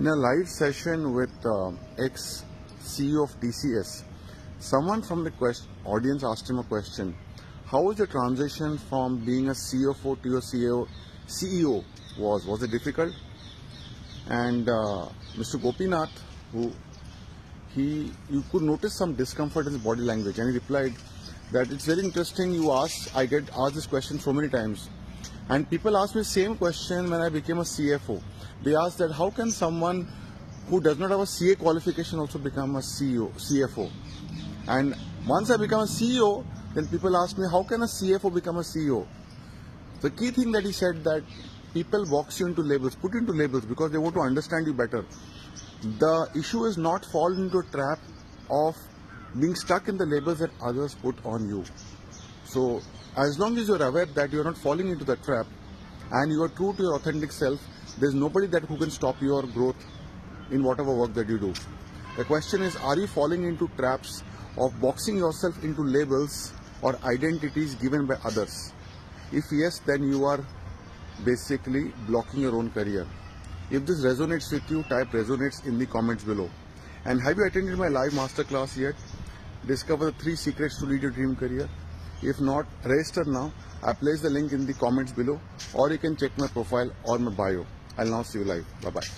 In a live session with ex-CEO of TCS, someone from the audience asked him a question. How was the transition from being a CFO to your CEO was it difficult? And Mr. Gopinath, you could notice some discomfort in his body language, and he replied that it's very interesting. I get asked this question so many times, and people ask me the same question when I became a CFO. They ask that how can someone who does not have a CA qualification also become a CFO? And once I become a CEO, then people ask me how can a CFO become a CEO? The key thing that he said that people box you into labels, put into labels because they want to understand you better. The issue is not fall into a trap of being stuck in the labels that others put on you. So as long as you're aware that you're not falling into the trap and you are true to your authentic self, there's nobody who can stop your growth in whatever work that you do. The question is, are you falling into traps of boxing yourself into labels or identities given by others? If yes, then you are basically blocking your own career. If this resonates with you, type resonates in the comments below. And have you attended my live masterclass yet? Discover the 3 secrets to lead your dream career. If not, register now. I place the link in the comments below, or you can check my profile or my bio. I'll now see you live. Bye-bye.